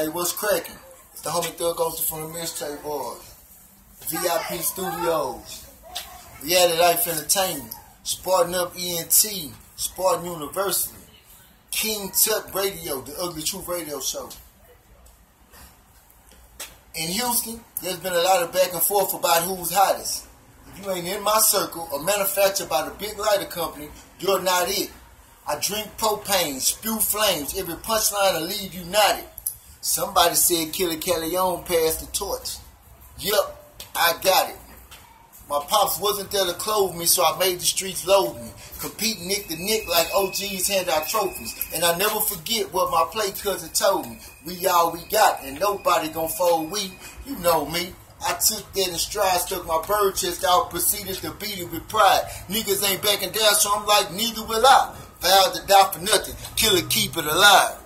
Hey, what's cracking? It's the homie Thug-Osta from the Mixtape Boyz, VIP Studios, Reality Life Entertainment, Spartan Up ENT, Spartan University, King Tut Radio, the Ugly Truth Radio Show. In Houston, there's been a lot of back and forth about who's hottest. If you ain't in my circle or manufactured by the big lighter company, you're not it. I drink propane, spew flames, every punchline I leave you knotted. Somebody said Killer Calleon passed the torch. Yup, I got it. My pops wasn't there to clothe me, so I made the streets loathe me. Compete nick to nick like OGs hand out trophies. And I never forget what my play cousin told me. We all we got, and nobody gon' fold we. You know me. I took that in stride, stuck my bird chest out, proceeded to beat it with pride. Niggas ain't backing down, so I'm like, neither will I. Vowed to die for nothing, killer keep it alive.